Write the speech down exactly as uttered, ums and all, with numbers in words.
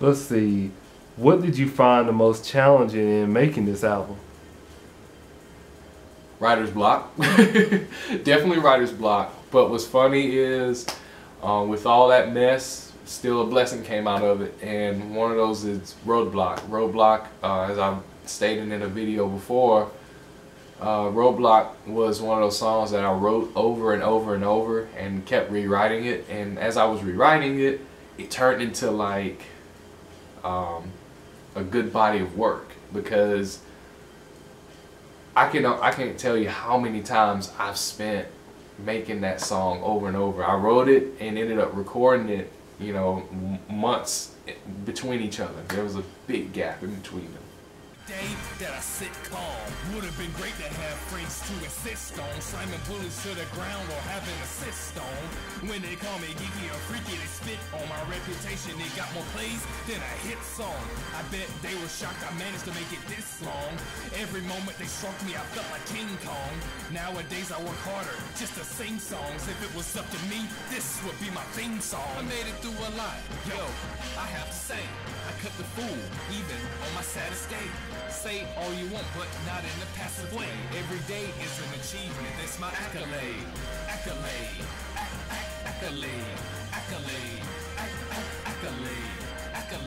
Let's see, what did you find the most challenging in making this album? Writer's block. Definitely writer's block. But what's funny is, um, with all that mess, still a blessing came out of it. And one of those is Roadblock. Roadblock, uh, as I've stated in a video before, uh, Roadblock was one of those songs that I wrote over and over and over and kept rewriting it. And as I was rewriting it, it turned into like um, a good body of work, because I can I can't tell you how many times I've spent making that song over and over. I wrote it and ended up recording it, you know, months between each other. There was a big gap in between them. Day that I sit calm would have been great to have friends to insist on, slamming bullets to the ground or having a assist on. When they call me geeky or freaky, they spit on my reputation. They got more plays than a hit song. I bet they were shocked I managed to make it this long. Every moment they struck me, I felt like King Kong. Nowadays I work harder just to sing songs. If it was up to me, this would be my theme song. I made it through a lot, yo, I have to say. I cut the fool, even on my saddest day. Say all you want, but not in a passive way. Every day is an achievement, that's my accolade. Accolade, accolade, accolade, accolade, accolade, accolade.